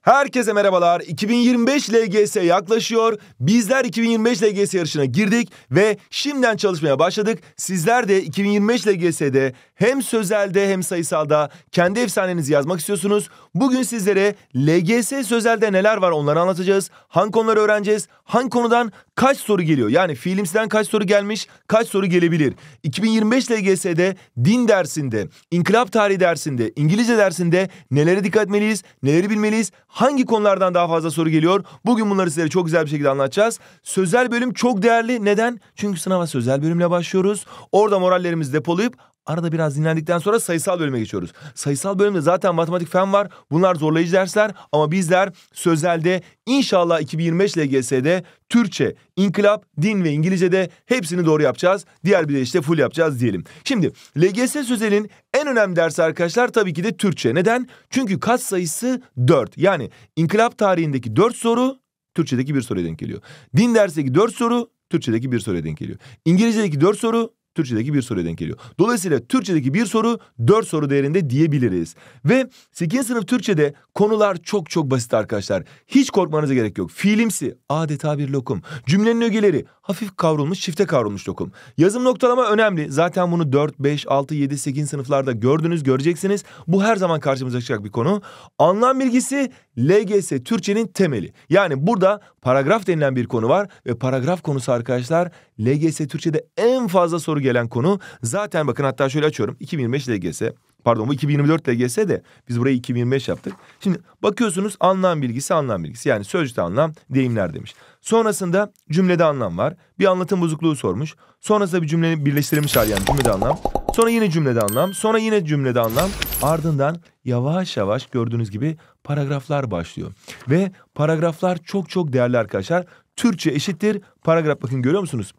Herkese merhabalar. 2025 LGS yaklaşıyor. Bizler 2025 LGS yarışına girdik ve şimdiden çalışmaya başladık. Sizler de 2025 LGS'de hem sözelde hem sayısalda kendi efsanenizi yazmak istiyorsunuz. Bugün sizlere LGS sözelde neler var onları anlatacağız. Hangi konuları öğreneceğiz? Hangi konudan kaç soru geliyor? Yani fiilimsiden kaç soru gelmiş, kaç soru gelebilir? 2025 LGS'de din dersinde, inkılap tarihi dersinde, İngilizce dersinde nelere dikkat etmeliyiz, neleri bilmeliyiz? Hangi konulardan daha fazla soru geliyor? Bugün bunları sizlere çok güzel bir şekilde anlatacağız. Sözel bölüm çok değerli. Neden? Çünkü sınava sözel bölümle başlıyoruz. Orada morallerimizi depolayıp arada biraz dinlendikten sonra sayısal bölüme geçiyoruz. Sayısal bölümde zaten matematik fen var. Bunlar zorlayıcı dersler ama bizler sözelde inşallah 2025 LGS'de Türkçe, inkılap, din ve İngilizce'de hepsini doğru yapacağız. Diğer bir de işte full yapacağız diyelim. Şimdi LGS sözelin en önemli dersi arkadaşlar tabii ki de Türkçe. Neden? Çünkü katsayısı 4. Yani inkılap tarihindeki 4 soru Türkçedeki 1 soruya denk geliyor. Din dersteki 4 soru Türkçedeki 1 soruya denk geliyor. İngilizce'deki 4 soru Türkçedeki 1 soruya denk geliyor. Dolayısıyla Türkçedeki 1 soru 4 soru değerinde diyebiliriz. Ve 8. sınıf Türkçede konular çok çok basit arkadaşlar. Hiç korkmanıza gerek yok. Fiilimsi adeta bir lokum. Cümlenin ögeleri hafif kavrulmuş, çifte kavrulmuş lokum. Yazım noktalama önemli. Zaten bunu 4, 5, 6, 7, 8 sınıflarda gördünüz, göreceksiniz. Bu her zaman karşımıza çıkacak bir konu. Anlam bilgisi LGS Türkçenin temeli. Yani burada paragraf denilen bir konu var ve paragraf konusu arkadaşlar LGS Türkçede en fazla soru gelen konu. Zaten bakın hatta şöyle açıyorum. 2025 LGS, pardon bu 2024 LGS de biz burayı 2025 yaptık. Şimdi bakıyorsunuz anlam bilgisi. Yani sözcükte anlam, deyimler demiş. Sonrasında cümlede anlam var. Bir anlatım bozukluğu sormuş. Sonrasında bir cümleyi birleştirilmiş hali yani cümlede anlam. Sonra yine cümlede anlam. Sonra yine cümlede anlam. Ardından yavaş yavaş gördüğünüz gibi paragraflar başlıyor. Ve paragraflar çok çok değerli arkadaşlar. Türkçe eşittir paragraf, bakın görüyor musunuz?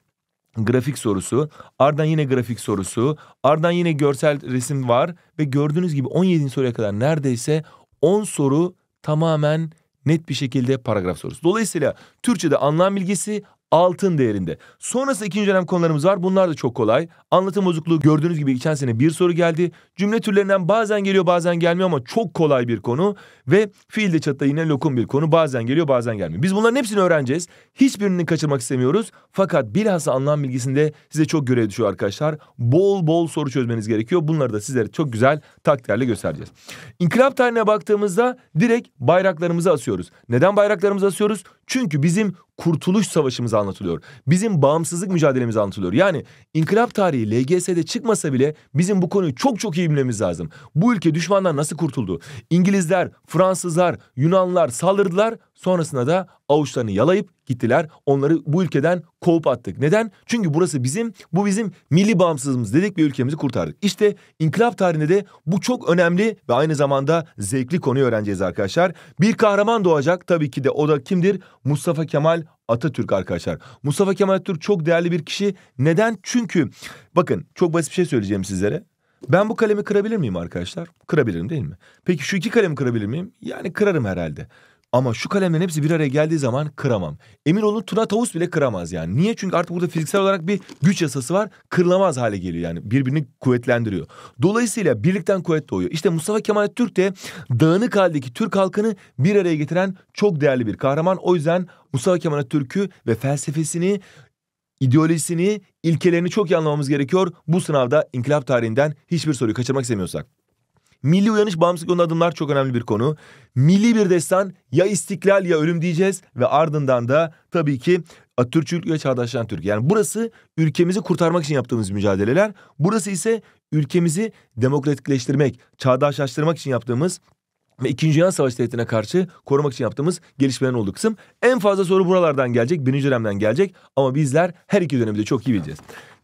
Grafik sorusu, ardından yine grafik sorusu, ardından yine görsel resim var ve gördüğünüz gibi 17. soruya kadar neredeyse 10 soru tamamen net bir şekilde paragraf sorusu. Dolayısıyla Türkçe'de anlam bilgisi altın değerinde. Sonrası ikinci dönem konularımız var. Bunlar da çok kolay. Anlatım bozukluğu gördüğünüz gibi geçen sene 1 soru geldi. Cümle türlerinden bazen geliyor bazen gelmiyor ama çok kolay bir konu. Ve fiil de çatta yine lokum bir konu. Bazen geliyor bazen gelmiyor. Biz bunların hepsini öğreneceğiz. Hiçbirini kaçırmak istemiyoruz. Fakat bilhassa anlam bilgisinde size çok görev düşüyor arkadaşlar. Bol bol soru çözmeniz gerekiyor. Bunları da sizlere çok güzel taktiklerle göstereceğiz. İnkılap tarihine baktığımızda direkt bayraklarımızı asıyoruz. Neden bayraklarımızı asıyoruz? Çünkü bizim Kurtuluş Savaşımız anlatılıyor. Bizim bağımsızlık mücadelemiz anlatılıyor. Yani inkılap tarihi LGS'de çıkmasa bile bizim bu konuyu çok çok iyi bilmemiz lazım. Bu ülke düşmandan nasıl kurtuldu? İngilizler, Fransızlar, Yunanlılar saldırdılar. Sonrasında da avuçlarını yalayıp gittiler. Onları bu ülkeden kovup attık. Neden? Çünkü burası bizim, bu bizim milli bağımsızlığımız dedik ve ülkemizi kurtardık. İşte inkılap tarihinde de bu çok önemli ve aynı zamanda zevkli konuyu öğreneceğiz arkadaşlar. Bir kahraman doğacak tabii ki de, o da kimdir? Mustafa Kemal Atatürk arkadaşlar. Mustafa Kemal Atatürk çok değerli bir kişi. Neden? Çünkü bakın çok basit bir şey söyleyeceğim sizlere. Ben bu kalemi kırabilir miyim arkadaşlar? Kırabilirim değil mi? Peki şu iki kalemi kırabilir miyim? Yani kırarım herhalde. Ama şu kalemlerin hepsi bir araya geldiği zaman kıramam. Emin olun Tuna tavus bile kıramaz yani. Niye? Çünkü artık burada fiziksel olarak bir güç yasası var. Kırılamaz hale geliyor yani. Birbirini kuvvetlendiriyor. Dolayısıyla birlikten kuvvet doğuyor. İşte Mustafa Kemal Atatürk de dağınık haldeki Türk halkını bir araya getiren çok değerli bir kahraman. O yüzden Mustafa Kemal Atatürk'ü ve felsefesini, ideolojisini, ilkelerini çok iyi anlamamız gerekiyor. Bu sınavda inkılap tarihinden hiçbir soruyu kaçırmak istemiyorsak. Milli uyanış, bağımsızlık yolunda adımlar çok önemli bir konu. Milli bir destan, ya istiklal ya ölüm diyeceğiz ve ardından da tabii ki Atatürkçülük ve çağdaşlaşan Türkiye. Yani burası ülkemizi kurtarmak için yaptığımız mücadeleler. Burası ise ülkemizi demokratikleştirmek, çağdaşlaştırmak için yaptığımız ve 2. Dünya Savaşı tehditine karşı korumak için yaptığımız gelişmelerin olduğu kısım. En fazla soru buralardan gelecek, 1. dönemden gelecek ama bizler her iki dönemde çok iyi bileceğiz.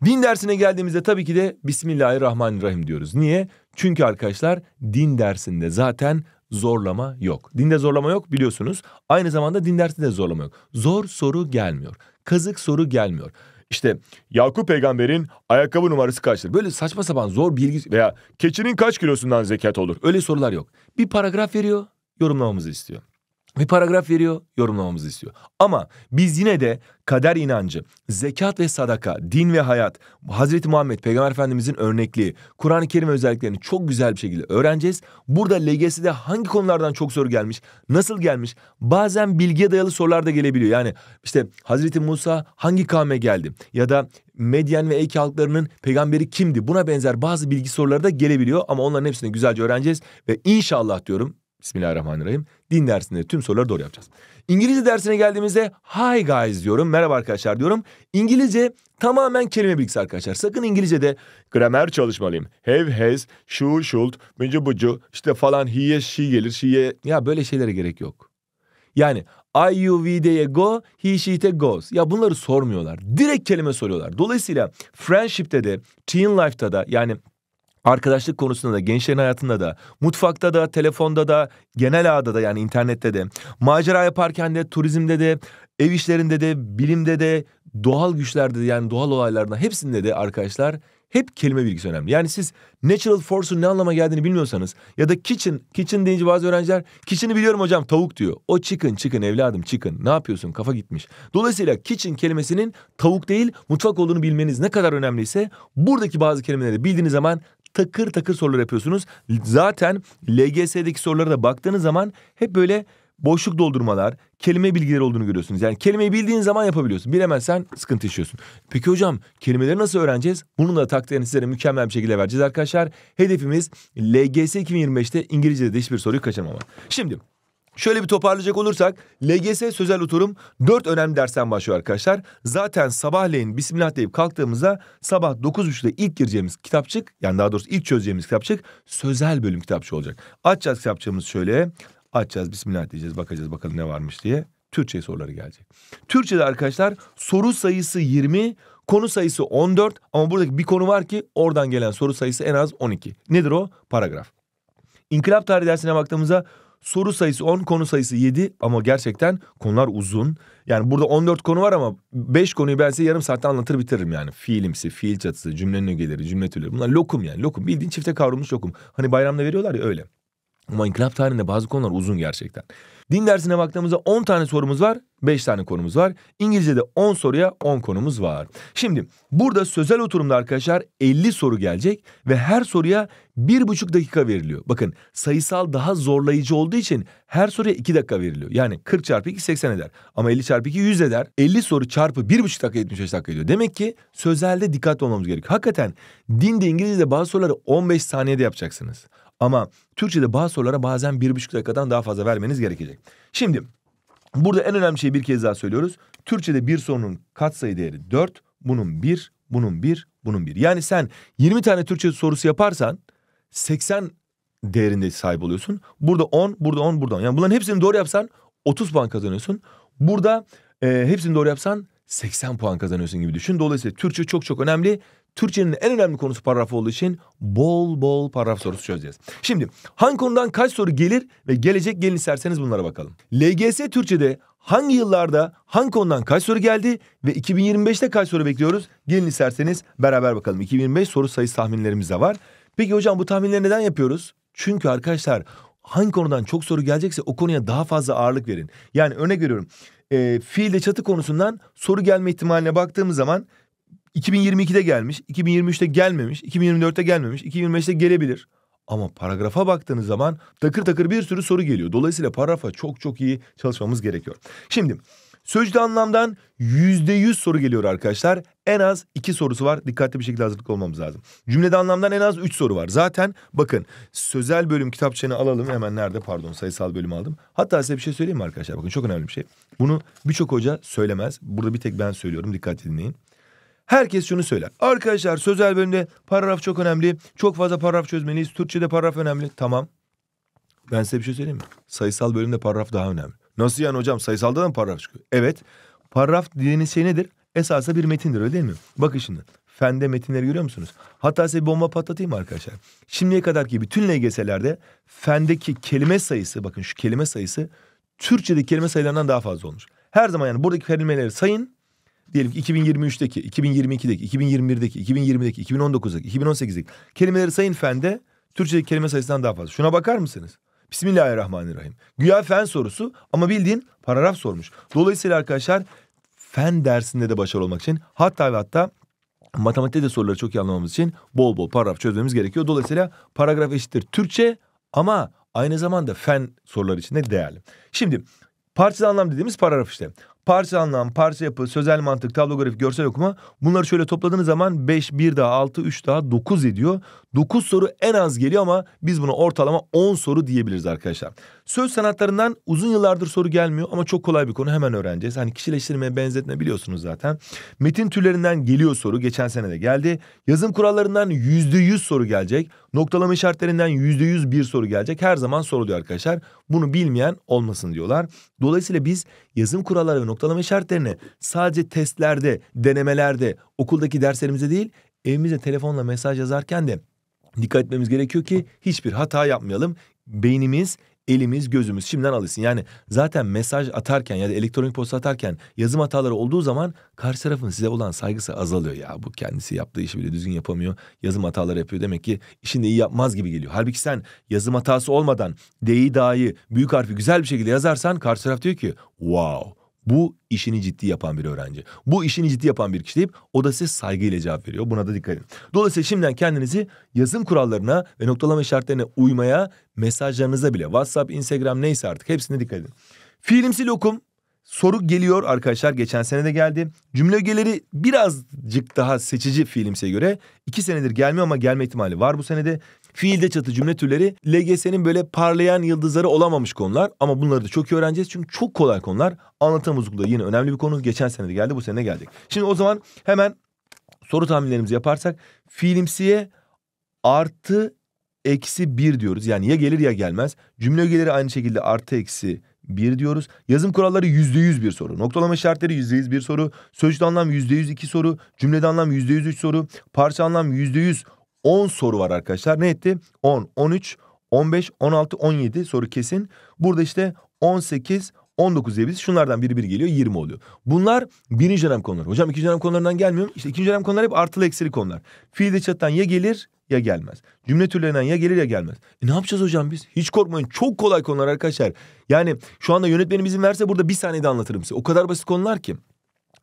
Din dersine geldiğimizde tabii ki de Bismillahirrahmanirrahim diyoruz. Niye? Çünkü arkadaşlar din dersinde zaten zorlama yok. Dinde zorlama yok biliyorsunuz. Aynı zamanda din dersinde de zorlama yok. Zor soru gelmiyor. Kazık soru gelmiyor. İşte Yakup peygamberin ayakkabı numarası kaçtır? Böyle saçma sapan zor bilgi veya keçinin kaç kilosundan zekat olur? Öyle sorular yok. Bir paragraf veriyor, yorumlamamızı istiyor. Bir paragraf veriyor, yorumlamamızı istiyor. Ama biz yine de kader inancı, zekat ve sadaka, din ve hayat, Hazreti Muhammed Peygamber Efendimizin örnekliği, Kur'an-ı Kerim özelliklerini çok güzel bir şekilde öğreneceğiz. Burada LGS'de hangi konulardan çok soru gelmiş, nasıl gelmiş, bazen bilgiye dayalı sorular da gelebiliyor. Yani işte Hazreti Musa hangi kavme geldi ya da Medyen ve Eke halklarının peygamberi kimdi? Buna benzer bazı bilgi soruları da gelebiliyor ama onların hepsini güzelce öğreneceğiz ve inşallah diyorum, Bismillahirrahmanirrahim, din dersinde tüm soruları doğru yapacağız. İngilizce dersine geldiğimizde hi guys diyorum. Merhaba arkadaşlar diyorum. İngilizce tamamen kelime bilgisi arkadaşlar. Sakın İngilizce'de gramer çalışmalıyım. Have, has, should, should, bıcı bıcı, işte falan hiye, she gelir, şeye. Ya böyle şeylere gerek yok. Yani I, you, we diye go, he, she'te goes. Ya bunları sormuyorlar. Direkt kelime soruyorlar. Dolayısıyla friendship'te de, teen life'ta da, yani arkadaşlık konusunda da, gençlerin hayatında da, mutfakta da, telefonda da, genel ağda da, yani internette de, macera yaparken de, turizmde de, ev işlerinde de, bilimde de, doğal güçlerde de, yani doğal olaylarında, hepsinde de arkadaşlar hep kelime bilgisi önemli. Yani siz natural force'un ne anlama geldiğini bilmiyorsanız ya da kitchen deyince bazı öğrenciler kitchen'i biliyorum hocam, tavuk diyor. O chicken evladım, chicken. Ne yapıyorsun? Kafa gitmiş. Dolayısıyla kitchen kelimesinin tavuk değil mutfak olduğunu bilmeniz ne kadar önemliyse buradaki bazı kelimeleri bildiğiniz zaman takır takır sorular yapıyorsunuz. Zaten LGS'deki sorulara da baktığınız zaman hep böyle boşluk doldurmalar, kelime bilgileri olduğunu görüyorsunuz. Yani kelimeyi bildiğin zaman yapabiliyorsun. Bilemezsen sıkıntı yaşıyorsun. Peki hocam kelimeleri nasıl öğreneceğiz? Bunun da taktiğini sizlere mükemmel bir şekilde vereceğiz arkadaşlar. Hedefimiz LGS 2025'te İngilizce'de de hiçbir soruyu kaçırmamak. Şimdi şöyle bir toparlayacak olursak LGS sözel oturum 4 önemli dersten başlıyor arkadaşlar. Zaten sabahleyin Bismillah deyip kalktığımızda sabah 9.30'da ilk gireceğimiz kitapçık, yani daha doğrusu ilk çözeceğimiz kitapçık sözel bölüm kitapçığı olacak. Açacağız kitapçığımızı şöyle. Açacağız, Bismillah diyeceğiz, bakacağız bakalım ne varmış diye. Türkçe soruları gelecek. Türkçe'de arkadaşlar soru sayısı 20, konu sayısı 14 ama buradaki bir konu var ki oradan gelen soru sayısı en az 12. Nedir o? Paragraf. İnkılap tarihi dersine baktığımızda soru sayısı 10, konu sayısı 7 ama gerçekten konular uzun. Yani burada 14 konu var ama 5 konuyu ben size yarım saatte anlatır bitiririm yani. Fiilimsi, fiil çatısı, cümlenin ögeleri, cümle türleri, bunlar lokum yani, lokum. Bildiğin çifte kavrulmuş lokum. Hani bayramda veriyorlar ya, öyle. Ama inkılap tarihinde bazı konular uzun gerçekten. Din dersine baktığımızda 10 tane sorumuz var, 5 tane konumuz var. İngilizce'de 10 soruya 10 konumuz var. Şimdi burada sözel oturumda arkadaşlar 50 soru gelecek ve her soruya 1,5 dakika veriliyor. Bakın sayısal daha zorlayıcı olduğu için her soruya 2 dakika veriliyor. Yani 40 çarpı 2 80 eder ama 50 çarpı 2 100 eder. 50 soru çarpı 1,5 dakika 75 dakika ediyor. Demek ki sözelde dikkatli olmamız gerekiyor. Hakikaten dinde, İngilizce'de bazı soruları 15 saniyede yapacaksınız. Ama Türkçe'de bazı sorulara bazen 1,5 dakikadan daha fazla vermeniz gerekecek. Şimdi burada en önemli şeyi bir kez daha söylüyoruz. Türkçe'de bir sorunun katsayı değeri 4, bunun 1, bunun 1, bunun 1. Yani sen 20 tane Türkçe sorusu yaparsan 80 değerinde sahip oluyorsun. Burada 10, burada 10, burada 10. Yani bunların hepsini doğru yapsan 30 puan kazanıyorsun. Burada hepsini doğru yapsan 80 puan kazanıyorsun gibi düşün. Dolayısıyla Türkçe çok çok önemli. Türkçenin en önemli konusu paragraf olduğu için bol bol paragraf sorusu çözeceğiz. Şimdi hangi konudan kaç soru gelir ve gelecek, gelin isterseniz bunlara bakalım. LGS Türkçe'de hangi yıllarda hangi konudan kaç soru geldi ve 2025'te kaç soru bekliyoruz? Gelin isterseniz beraber bakalım. 2025 soru sayısı tahminlerimiz de var. Peki hocam bu tahminleri neden yapıyoruz? Çünkü arkadaşlar hangi konudan çok soru gelecekse o konuya daha fazla ağırlık verin. Yani örnek veriyorum fiilde çatı konusundan soru gelme ihtimaline baktığımız zaman 2022'de gelmiş, 2023'te gelmemiş, 2024'te gelmemiş, 2025'te gelebilir. Ama paragrafa baktığınız zaman takır takır bir sürü soru geliyor. Dolayısıyla paragrafa çok çok iyi çalışmamız gerekiyor. Şimdi sözcü anlamdan %100 soru geliyor arkadaşlar. En az 2 sorusu var. Dikkatli bir şekilde hazırlıklı olmamız lazım. Cümlede anlamdan en az 3 soru var. Zaten bakın sözel bölüm kitapçığını alalım. Hemen nerede? Pardon, sayısal bölümü aldım. Hatta size bir şey söyleyeyim mi arkadaşlar? Bakın çok önemli bir şey. Bunu birçok hoca söylemez. Burada bir tek ben söylüyorum. Dikkatli dinleyin. Herkes şunu söyler. Arkadaşlar sözel bölümde paragraf çok önemli. Çok fazla paragraf çözmeliyiz. Türkçe'de paragraf önemli. Tamam. Ben size bir şey söyleyeyim mi? Sayısal bölümde paragraf daha önemli. Nasıl yani hocam? Sayısalda da mı paragraf çıkıyor? Evet. Paragraf dediğiniz şey nedir? Esasında bir metindir, öyle değil mi? Bakın şimdi. Fende metinleri görüyor musunuz? Hatta size bir bomba patlatayım mı arkadaşlar? Şimdiye kadarki bütün LGS'lerde fendeki kelime sayısı, bakın şu kelime sayısı Türkçedeki kelime sayılarından daha fazla olmuş. Her zaman yani buradaki kelimeleri sayın. Diyelim ki 2023'teki, 2022'deki, 2021'deki, 2020'deki, 2019'daki, 2018'deki kelimeleri sayın fende Türkçedeki kelime sayısından daha fazla. Şuna bakar mısınız? Bismillahirrahmanirrahim. Güya fen sorusu ama bildiğin paragraf sormuş. Dolayısıyla arkadaşlar fen dersinde de başarılı olmak için hatta ve hatta matematikte de soruları çok iyi anlamamız için bol bol paragraf çözmemiz gerekiyor. Dolayısıyla paragraf eşittir Türkçe ama aynı zamanda fen soruları için de değerli. Şimdi parçalı anlam dediğimiz paragraf işte. Parça anlam, parça yapı, sözel mantık, tablografik, görsel okuma. Bunları şöyle topladığınız zaman 5, 1 daha 6, 3 daha 9 ediyor. 9 soru en az geliyor ama biz buna ortalama 10 soru diyebiliriz arkadaşlar. Söz sanatlarından uzun yıllardır soru gelmiyor ama çok kolay bir konu, hemen öğreneceğiz. Hani kişileştirme, benzetme biliyorsunuz zaten. Metin türlerinden geliyor soru, geçen sene de geldi. Yazım kurallarından %100 soru gelecek. Noktalama işaretlerinden %100 bir soru gelecek. Her zaman soruluyor arkadaşlar. Bunu bilmeyen olmasın diyorlar. Dolayısıyla biz yazım kuralları ve noktalama işaretlerini sadece testlerde, denemelerde, okuldaki derslerimize değil, evimize telefonla mesaj yazarken de dikkat etmemiz gerekiyor ki hiçbir hata yapmayalım. Beynimiz, elimiz, gözümüz şimdiden alışsın. Yani zaten mesaj atarken ya da elektronik posta atarken yazım hataları olduğu zaman karşı tarafın size olan saygısı azalıyor. Ya bu kendisi yaptığı işi bile düzgün yapamıyor, yazım hataları yapıyor, demek ki işini de iyi yapmaz gibi geliyor. Halbuki sen yazım hatası olmadan D'yi, D'yi, büyük harfi güzel bir şekilde yazarsan karşı taraf diyor ki wow, bu işini ciddi yapan bir öğrenci. Bu işini ciddi yapan bir kişi deyip o da size saygıyla cevap veriyor. Buna da dikkat edin. Dolayısıyla şimdiden kendinizi yazım kurallarına ve noktalama işaretlerine uymaya, mesajlarınıza bile WhatsApp, Instagram neyse artık hepsine dikkat edin. Fiilimsi lokum. Soru geliyor arkadaşlar, geçen sene de geldi. Cümle ögeleri birazcık daha seçici fiilimsiye göre. 2 senedir gelmiyor ama gelme ihtimali var bu senede. Fiilde çatı cümle türleri LGS'nin böyle parlayan yıldızları olamamış konular ama bunları da çok iyi öğreneceğiz çünkü çok kolay konular. Anlatım uzunluğu yine önemli bir konu, geçen sene de geldi, bu sene de geldik. Şimdi o zaman hemen soru tahminlerimizi yaparsak fiilimsiye +-1 diyoruz, yani ya gelir ya gelmez. Cümle ögeleri aynı şekilde +-1 diyoruz. Yazım kuralları %100 bir soru. Noktalama işaretleri %100 bir soru. Sözcükte anlam %102 soru. Cümlede anlam %103 soru. Parça anlam %110 soru var arkadaşlar. Ne etti? 10, 13, 15, 16, 17 soru kesin. Burada işte 18, 19 diyebiliriz. Şunlardan biri bir geliyor, 20 oluyor. Bunlar birinci dönem konuları. Hocam ikinci dönem konularından gelmiyor. İşte ikinci dönem konular hep artılı eksili konular. Fiilde çatıdan ya gelir ya gelmez. Cümle türlerinden ya gelir ya gelmez. Ne yapacağız hocam biz? Hiç korkmayın, çok kolay konular arkadaşlar. Yani şu anda yönetmenim izin verse burada 1 saniyede anlatırım size. O kadar basit konular ki.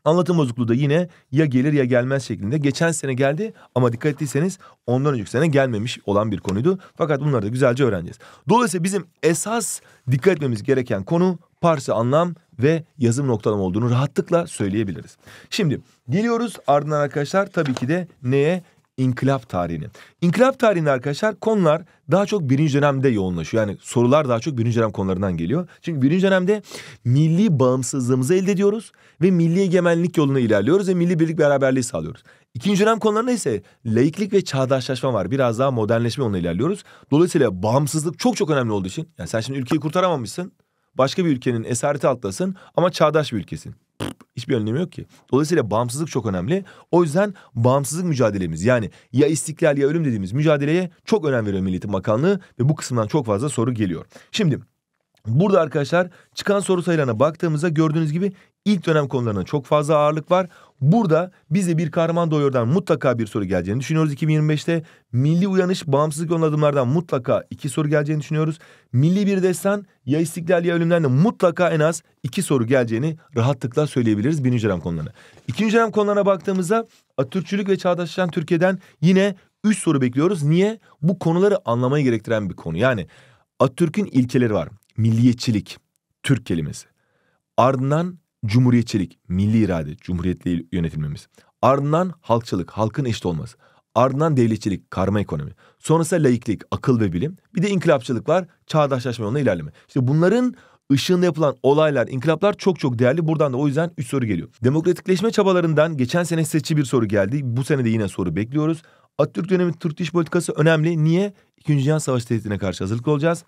Anlatım bozukluğu da yine ya gelir ya gelmez şeklinde. Geçen sene geldi ama dikkat ettiyseniz ondan önceki sene gelmemiş olan bir konuydu. Fakat bunları da güzelce öğreneceğiz. Dolayısıyla bizim esas dikkat etmemiz gereken konu parça anlam ve yazım noktalama olduğunu rahatlıkla söyleyebiliriz. Şimdi geliyoruz ardından arkadaşlar tabii ki de neye? İnkılap tarihini. İnkılap tarihinde arkadaşlar konular daha çok birinci dönemde yoğunlaşıyor. Yani sorular daha çok birinci dönem konularından geliyor. Çünkü birinci dönemde milli bağımsızlığımızı elde ediyoruz ve milli egemenlik yoluna ilerliyoruz ve milli birlik beraberliği sağlıyoruz. İkinci dönem konularında ise laiklik ve çağdaşlaşma var. Biraz daha modernleşme yoluna ilerliyoruz. Dolayısıyla bağımsızlık çok çok önemli olduğu için, yani sen şimdi ülkeyi kurtaramamışsın, başka bir ülkenin esareti altındasın ama çağdaş bir ülkesin. Hiçbir önlemi yok ki. Dolayısıyla bağımsızlık çok önemli. O yüzden bağımsızlık mücadelemiz, yani ya istiklal ya ölüm dediğimiz mücadeleye çok önem veriyor Milli Eğitim Bakanlığı ve bu kısımdan çok fazla soru geliyor. Şimdi burada arkadaşlar çıkan soru sayılarına baktığımızda gördüğünüz gibi ilk dönem konularına çok fazla ağırlık var. Burada bize bir kahraman doğuyordan mutlaka bir soru geleceğini düşünüyoruz 2025'te. Milli uyanış, bağımsızlık yolun adımlardan mutlaka 2 soru geleceğini düşünüyoruz. Milli bir destan, ya istiklal ya ölümden de mutlaka en az 2 soru geleceğini rahatlıkla söyleyebiliriz birinci dönem konularına. İkinci dönem konularına baktığımızda Atatürkçülük ve çağdaşlaşan Türkiye'den yine 3 soru bekliyoruz. Niye? Bu konuları anlamayı gerektiren bir konu. Yani Atatürk'ün ilkeleri var. Milliyetçilik, Türk kelimesi. Ardından cumhuriyetçilik, milli irade, cumhuriyetle yönetilmemiz. Ardından halkçılık, halkın eşit olması. Ardından devletçilik, karma ekonomi. Sonrası laiklik, akıl ve bilim. Bir de inkılapçılık var, çağdaşlaşma yoluna ilerleme. İşte bunların ışığında yapılan olaylar, inkılaplar çok çok değerli. Buradan da o yüzden 3 soru geliyor. Demokratikleşme çabalarından geçen sene seçici bir soru geldi. Bu sene de yine soru bekliyoruz. Atatürk dönemi Türk dış politikası önemli. Niye? 2. Dünya Savaşı tehdidine karşı hazırlıklı olacağız.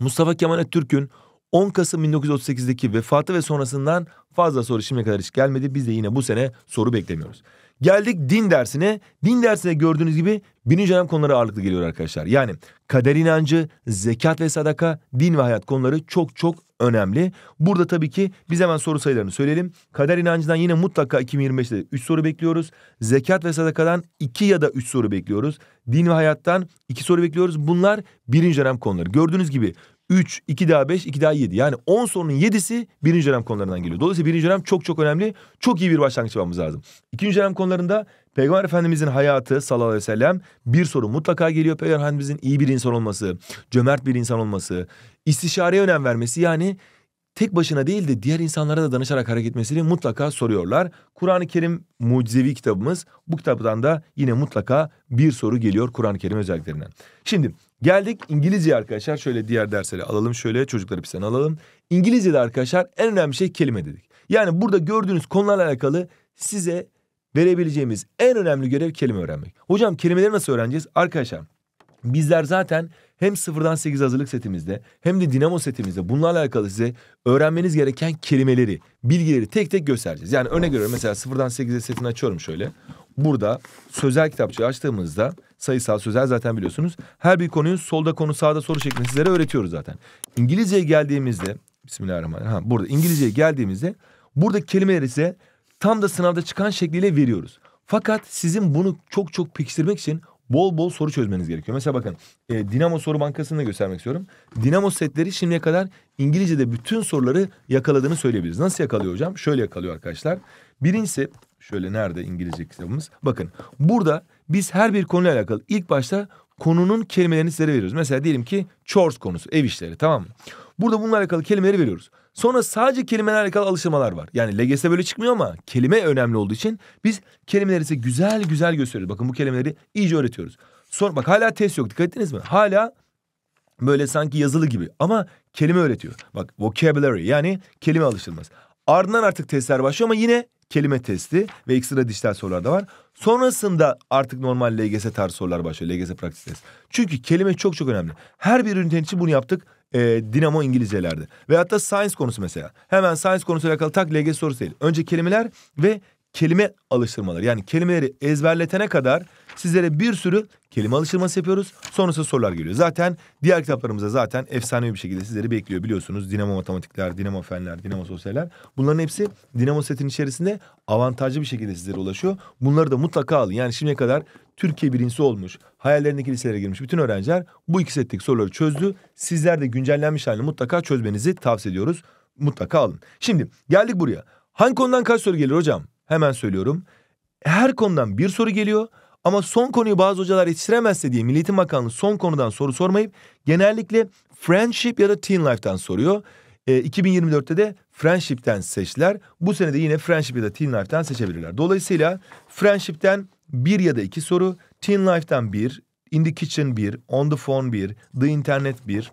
Mustafa Kemal Atatürk'ün 10 Kasım 1938'deki vefatı ve sonrasından fazla soru şimdiye kadar hiç gelmedi. Biz de yine bu sene soru beklemiyoruz. Geldik din dersine. Din dersine gördüğünüz gibi birinci dönem konuları ağırlıklı geliyor arkadaşlar. Yani kader inancı, zekat ve sadaka, din ve hayat konuları çok çok önemli. Burada tabii ki biz hemen soru sayılarını söyleyelim. Kader inancından yine mutlaka 2025'te 3 soru bekliyoruz. Zekat ve sadakadan 2 ya da 3 soru bekliyoruz. Din ve hayattan 2 soru bekliyoruz. Bunlar birinci dönem konuları. Gördüğünüz gibi 3, 2 daha 5, 2 daha 7. Yani 10 sorunun 7'si birinci dönem konularından geliyor. Dolayısıyla birinci dönem çok çok önemli. Çok iyi bir başlangıç yapmamız lazım. İkinci dönem konularında Peygamber Efendimizin hayatı sallallahu aleyhi ve sellem, bir soru mutlaka geliyor. Peygamber Efendimizin iyi bir insan olması, cömert bir insan olması, istişareye önem vermesi, yani tek başına değil de diğer insanlara da danışarak hareket etmesini mutlaka soruyorlar. Kur'an-ı Kerim mucizevi kitabımız. Bu kitaptan da yine mutlaka bir soru geliyor Kur'an-ı Kerim özelliklerinden. Şimdi geldik İngilizceye arkadaşlar. Şöyle diğer dersleri alalım. Şöyle çocukları pistten alalım. İngilizce'de arkadaşlar en önemli şey kelime dedik. Yani burada gördüğünüz konularla alakalı size verebileceğimiz en önemli görev kelime öğrenmek. Hocam kelimeleri nasıl öğreneceğiz? Arkadaşlar bizler zaten hem 0'dan 8 hazırlık setimizde hem de Dinamo setimizde bunlarla alakalı size öğrenmeniz gereken kelimeleri, bilgileri tek tek göstereceğiz. Yani örnek veriyorum, mesela 0'dan 8'e setini açıyorum şöyle. Burada sözel kitapçığı açtığımızda sayısal, sözel zaten biliyorsunuz. Her bir konuyu solda konu, sağda soru şeklinde sizlere öğretiyoruz zaten. İngilizceye geldiğimizde, Bismillahirrahmanirrahim. Burada İngilizceye geldiğimizde burada kelimeleri size tam da sınavda çıkan şekliyle veriyoruz. Fakat sizin bunu çok çok pekiştirmek için bol bol soru çözmeniz gerekiyor. Mesela bakın Dinamo soru bankasını da göstermek istiyorum. Dinamo setleri şimdiye kadar İngilizce'de bütün soruları yakaladığını söyleyebiliriz. Nasıl yakalıyor hocam? Şöyle yakalıyor arkadaşlar. Birincisi şöyle, nerede İngilizce kitabımız? Bakın burada biz her bir konuyla alakalı ilk başta konunun kelimelerini sizlere veriyoruz. Mesela diyelim ki chores konusu, ev işleri, tamam mı? Burada bununla alakalı kelimeleri veriyoruz. Sonra sadece kelimelerle alakalı alıştırmalar var. Yani LGS'de böyle çıkmıyor ama kelime önemli olduğu için biz kelimeleri size güzel güzel gösteriyoruz. Bakın bu kelimeleri iyice öğretiyoruz. Sonra bak hala test yok, dikkat ettiniz mi? Hala böyle sanki yazılı gibi ama kelime öğretiyor. Bak vocabulary, yani kelime alıştırması. Ardından artık testler başlıyor ama yine kelime testi ve ekstra dijital sorular da var. Sonrasında artık normal LGS tarzı sorular başlıyor. LGS practice test. Çünkü kelime çok çok önemli. Her bir ünitenin için bunu yaptık. Dinamo İngilizcelerde. Veyahut da science konusu mesela. Hemen science konusuyla alakalı tak LGS sorusu değil. Önce kelimeler ve kelime alıştırmaları. Yani kelimeleri ezberletene kadar sizlere bir sürü kelime alıştırması yapıyoruz. Sonrasında sorular geliyor. Zaten diğer kitaplarımızda zaten efsanevi bir şekilde sizleri bekliyor biliyorsunuz. Dinamo matematikler, Dinamo fenler, Dinamo sosyaller. Bunların hepsi Dinamo setin içerisinde avantajlı bir şekilde sizlere ulaşıyor. Bunları da mutlaka alın. Yani şimdiye kadar Türkiye birincisi olmuş, hayallerindeki liselere girmiş bütün öğrenciler bu iki setteki soruları çözdü. Sizler de güncellenmiş halini mutlaka çözmenizi tavsiye ediyoruz. Mutlaka alın. Şimdi geldik buraya. Hangi konudan kaç soru gelir hocam? Hemen söylüyorum. Her konudan bir soru geliyor ama son konuyu bazı hocalar yetiştiremezse diye Milli Eğitim Bakanlığı son konudan soru sormayıp genellikle Friendship ya da Teen Life'tan soruyor. 2024'te de Friendship'ten seçtiler. Bu sene de yine Friendship ya da Teen Life'tan seçebilirler. Dolayısıyla Friendship'ten 1 ya da 2 soru, Teen Life'tan 1, In the Kitchen 1, On the Phone 1, The Internet 1...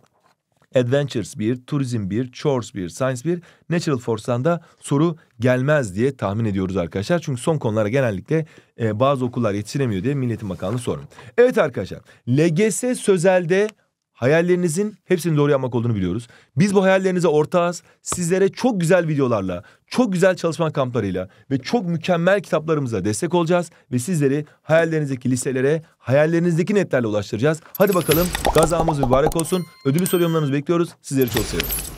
Adventures 1, Turizm 1, Chores 1, Science 1, Natural Force'dan da soru gelmez diye tahmin ediyoruz arkadaşlar. Çünkü son konulara genellikle bazı okullar yetiştiremiyor diye Milli Eğitim Bakanlığı sorun. Evet arkadaşlar, LGS sözelde hayallerinizin hepsini doğru yapmak olduğunu biliyoruz. Biz bu hayallerinize ortağız. Sizlere çok güzel videolarla, çok güzel çalışma kamplarıyla ve çok mükemmel kitaplarımıza destek olacağız. Ve sizleri hayallerinizdeki liselere, hayallerinizdeki netlerle ulaştıracağız. Hadi bakalım, gazamız mübarek olsun. Ödülü soru yorumlarınızı bekliyoruz. Sizleri çok seviyoruz.